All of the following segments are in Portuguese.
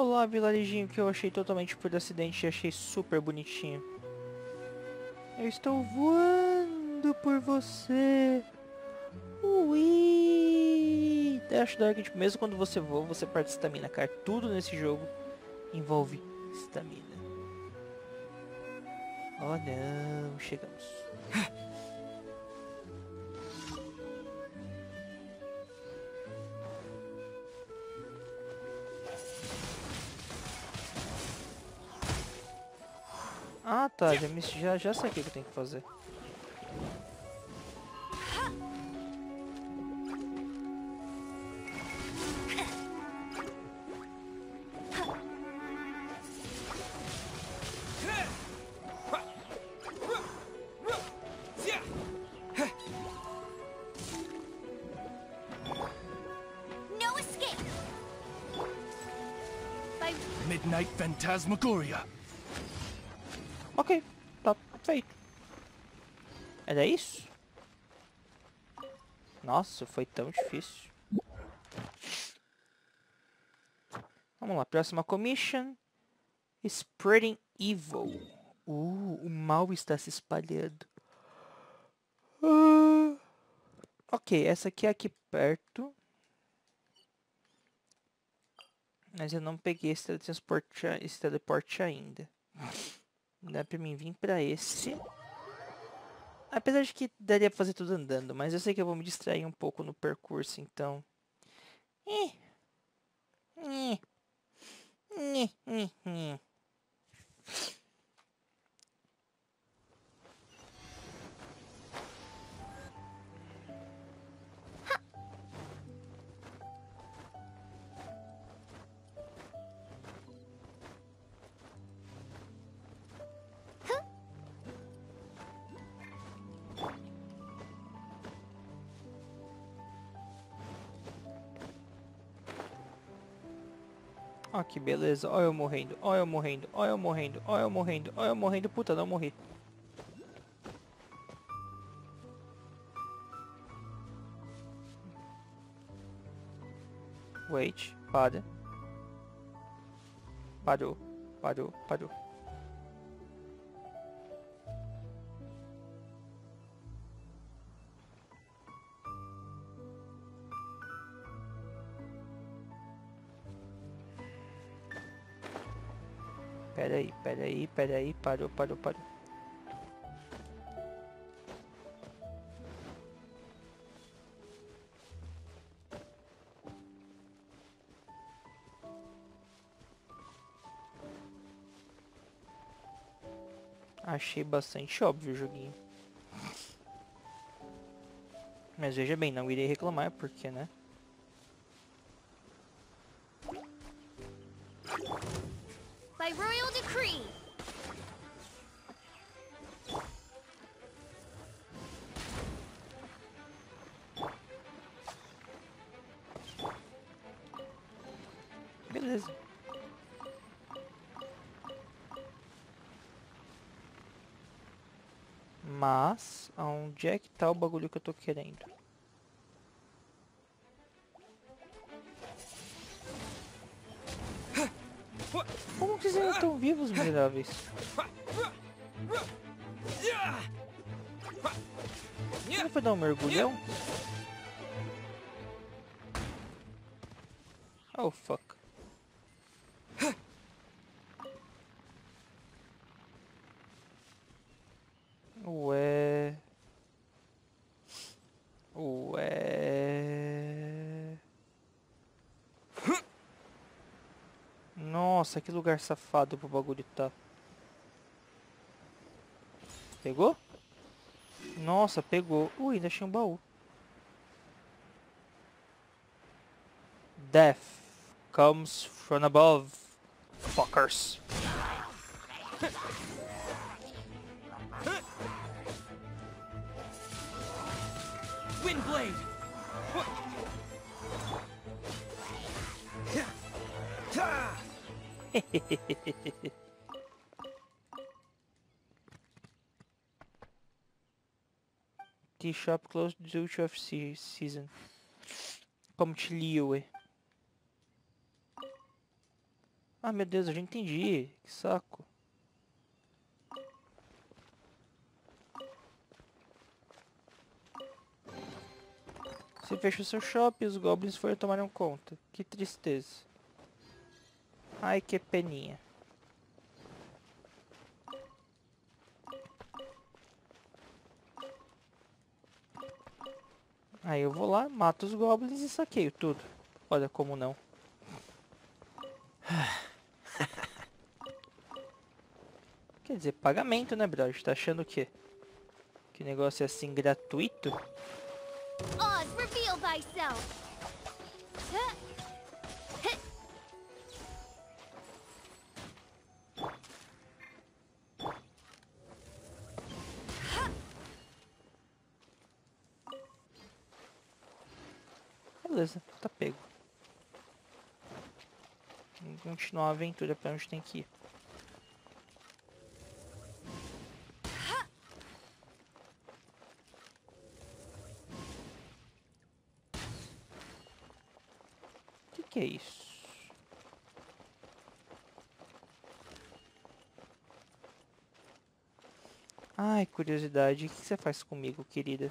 Olá, vilarejinho que eu achei totalmente por acidente e achei super bonitinho. Eu estou voando por você. Ui! Dash Dark, mesmo quando você voa, você perde estamina, cara. Tudo nesse jogo envolve estamina. Oh não, chegamos. Ah tá, já sei o que eu tenho que fazer. No escape. Midnight Phantasmagoria. Ok, tá feito. Era isso? Nossa, foi tão difícil. Vamos lá, próxima commission. Spreading Evil. O mal está se espalhando. Ok, essa aqui é aqui perto. Mas eu não peguei esse teleporte ainda. Dá pra mim vir pra esse. Apesar de que daria pra fazer tudo andando, mas eu sei que eu vou me distrair um pouco no percurso, então... Ó, que beleza, ó eu morrendo, ó eu morrendo, ó eu morrendo, ó eu morrendo, ó eu morrendo, puta, não morri. Wait, para. Parou, parou, parou. Peraí, parou. Achei bastante óbvio o joguinho. Mas veja bem, não irei reclamar, porque, né? Beleza. Mas onde é que tá o bagulho que eu tô querendo? Como que vocês ainda estão vivos, miseráveis? Não foi dar um mergulhão? Oh fuck. Nossa, que lugar safado pro bagulho tá. Pegou? Nossa, pegou. Ui, ainda achei um baú. Death comes from above, fuckers. Windblade. Tea shop closed due to off-season. Como te liu, Ah, meu Deus, eu já entendi. Que saco. Você fechou seu shopping e os goblins foram tomaram conta. Que tristeza. Ai, que peninha. Aí eu vou lá, mato os goblins e saqueio tudo. Olha como não. Quer dizer, pagamento, né, brother? Tá achando o quê? Que negócio é assim, gratuito? Oz, reveal thyself! Beleza, tá pego. Vamos continuar a aventura pra onde tem que ir. Que é isso? Ai, curiosidade, o que você faz comigo, querida?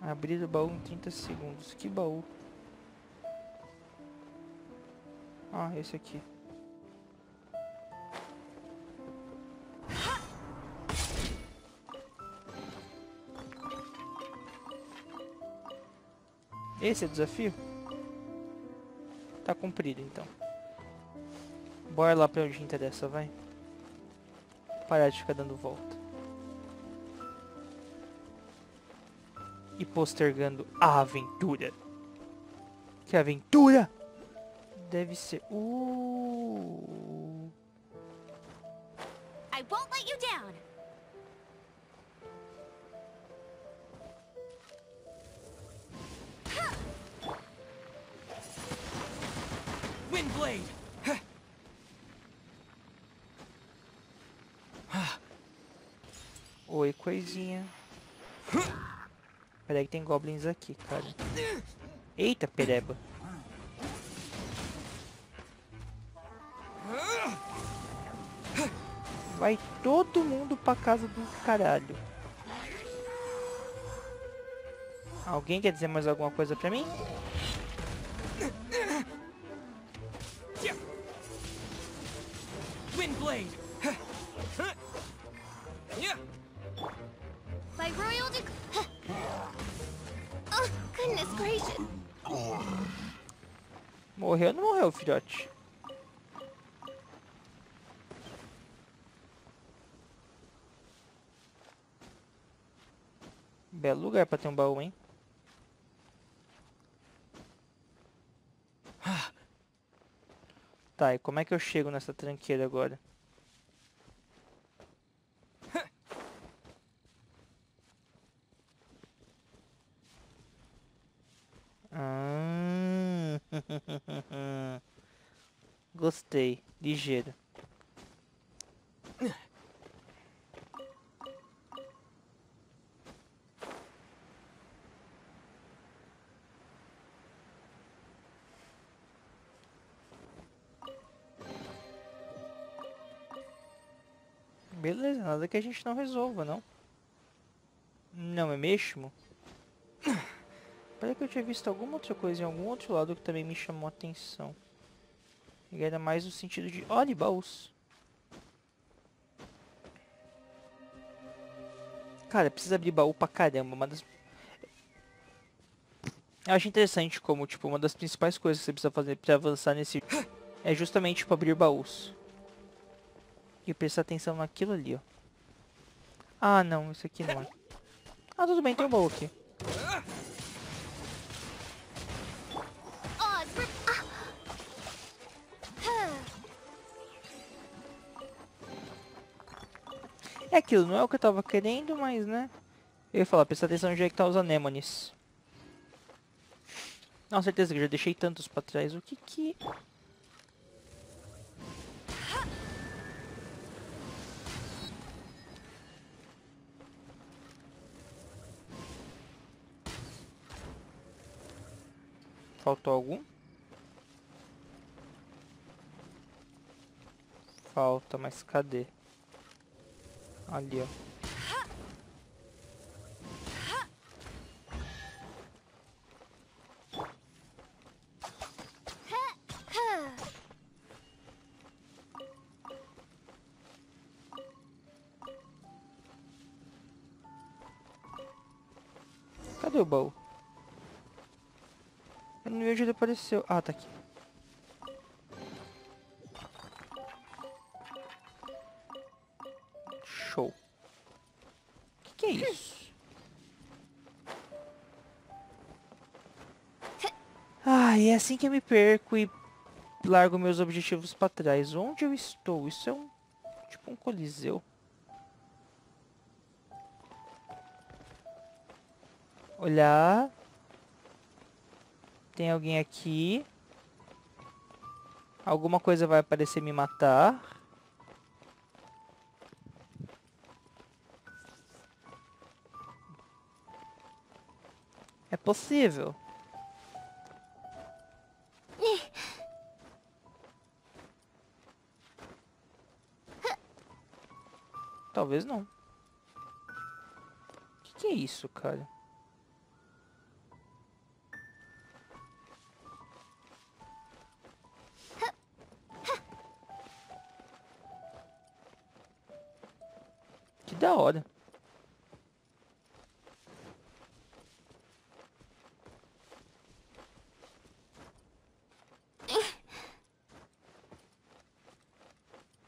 Abrir o baú em 30 segundos. Que baú? Ah, esse aqui. Esse é o desafio? Tá cumprido, então. Bora lá pra onde interessa, vai. Parar de ficar dando volta. E postergando a aventura. Que aventura? Deve ser... I won't let you down. Windblade. Oi, coisinha. Peraí que tem goblins aqui, cara. Eita, pereba. Vai todo mundo pra casa do caralho. Alguém quer dizer mais alguma coisa pra mim? Windblade. By royal decree. Morreu ou não morreu, filhote? Belo lugar pra ter um baú, hein? Tá, e como é que eu chego nessa tranqueira agora? Gostei, ligeiro. Beleza, nada que a gente não resolva, não. Não é mesmo? Parece que eu tinha visto alguma outra coisa em algum outro lado que também me chamou a atenção. E era mais no sentido de... Olha, baús! Cara, precisa abrir baú pra caramba. Uma das... Eu acho interessante como, tipo, uma das principais coisas que você precisa fazer pra avançar nesse... É justamente, tipo, abrir baús. E prestar atenção naquilo ali, ó. Ah, não. Isso aqui não é. Ah, tudo bem. Tem um baú aqui. É aquilo, não é o que eu tava querendo, mas né... Eu ia falar, presta atenção onde é que tá os anemones. Não, certeza que eu já deixei tantos pra trás. O que que... Faltou algum? Falta, mas cadê? Ali, ó. Cadê o baú? Eu não vejo onde apareceu. Ah, tá aqui. Show. O que é isso? Ah, é assim que eu me perco e largo meus objetivos pra trás. Onde eu estou? Isso é um... tipo um coliseu. Olhar. Tem alguém aqui. Alguma coisa vai aparecer me matar. É possível. Talvez não. Que é isso, cara? Da hora.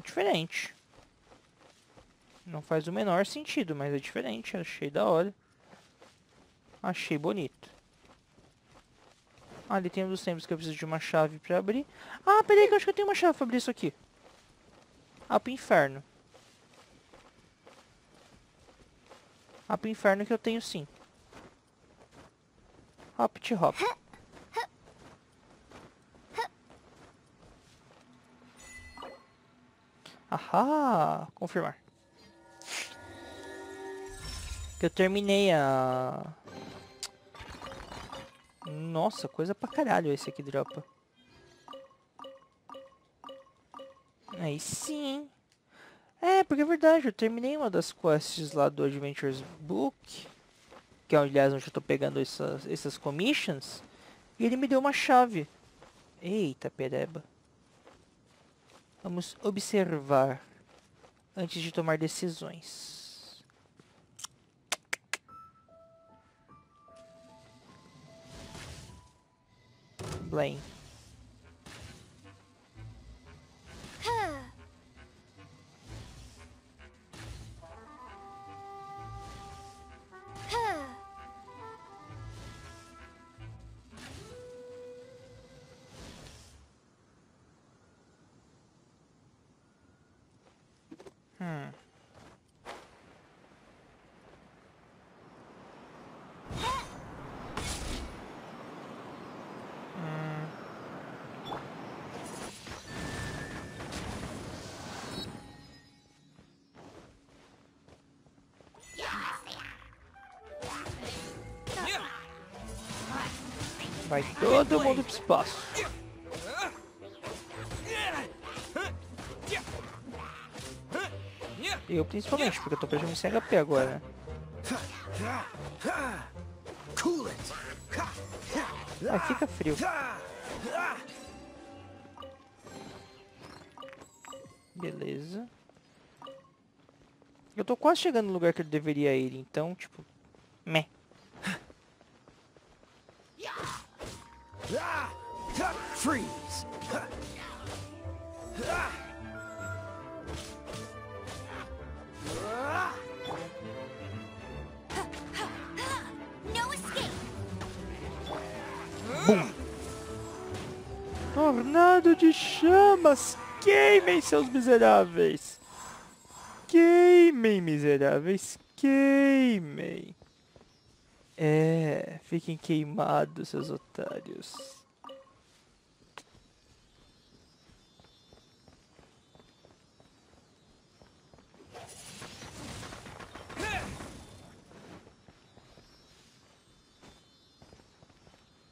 Diferente. Não faz o menor sentido, mas é diferente. Achei da hora. Achei bonito. Ali tem um dos tempos que eu preciso de uma chave pra abrir. Ah, peraí que eu acho que eu tenho uma chave pra abrir isso aqui. Ah, pro inferno. Ah, pro inferno que eu tenho sim. Hop-te hop. Ahá! Confirmar. Que eu terminei a... Nossa, coisa pra caralho esse aqui dropa. Aí sim. É, porque é verdade, eu terminei uma das quests lá do Adventures Book, que é, aliás, onde eu tô pegando essas commissions, e ele me deu uma chave. Eita, pereba. Vamos observar antes de tomar decisões. Blame. Vai todo mundo pro espaço. Eu principalmente, porque eu tô perdendo sem HP agora. Ah, fica frio. Beleza. Eu tô quase chegando no lugar que eu deveria ir, então, tipo... Meh. Freeze. No escape. Bum. Tornado de chamas, queimem seus miseráveis. Queimem, miseráveis, queimem. É, Fiquem queimados, seus otários.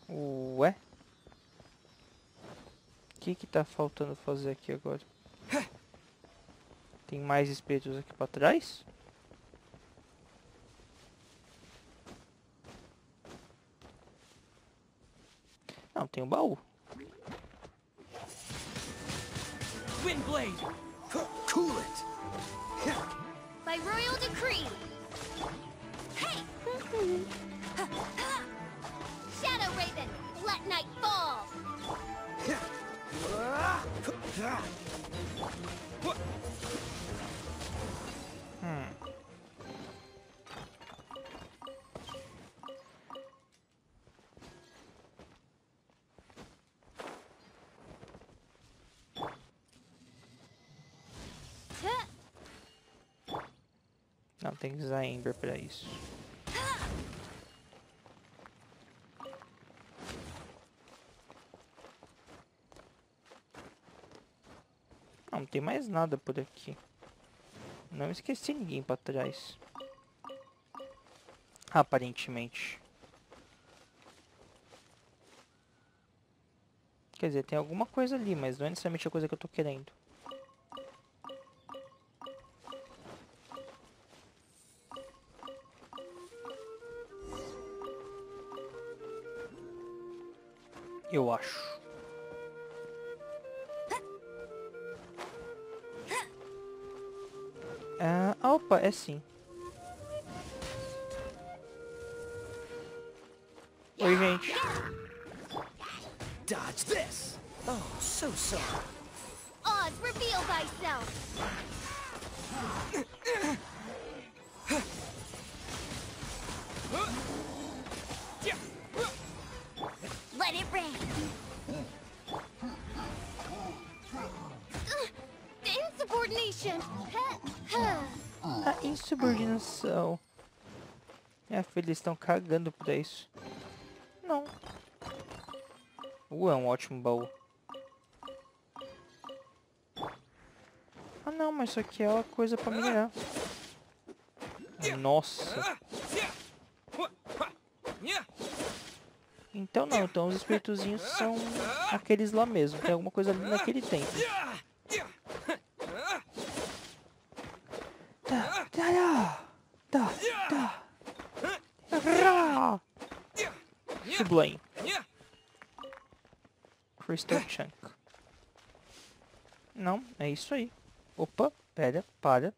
Ué? O que tá faltando fazer aqui agora? Tem mais espíritos aqui pra trás? Não, tem um baú. Windblade, cool it. By royal decree. Hey! Shadow Raven, let night fall. Não, tem que usar Ember pra isso. Não tem mais nada por aqui. Não esqueci ninguém pra trás. Aparentemente. Quer dizer, tem alguma coisa ali, mas não é necessariamente a coisa que eu tô querendo. Eu acho. Ah, opa, é sim. Oi, gente. Dodge this. Oh, so sorry. Oz, reveal thyself. Let it rain. Insubordination. A insubordinação. Minha filha, eles estão cagando por isso. Não. É um ótimo baú. Ah não, mas isso aqui é uma coisa pra minerar. Nossa. Então não, então os espíritozinhos são aqueles lá mesmo. Tem alguma coisa ali naquele tempo. Sublime. Crystal Chunk. Não, é isso aí. Opa, pera, para.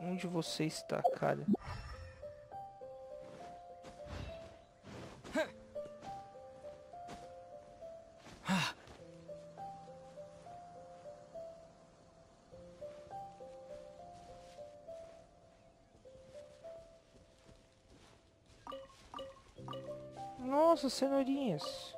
Onde você está, cara? Nossa, cenourinhas.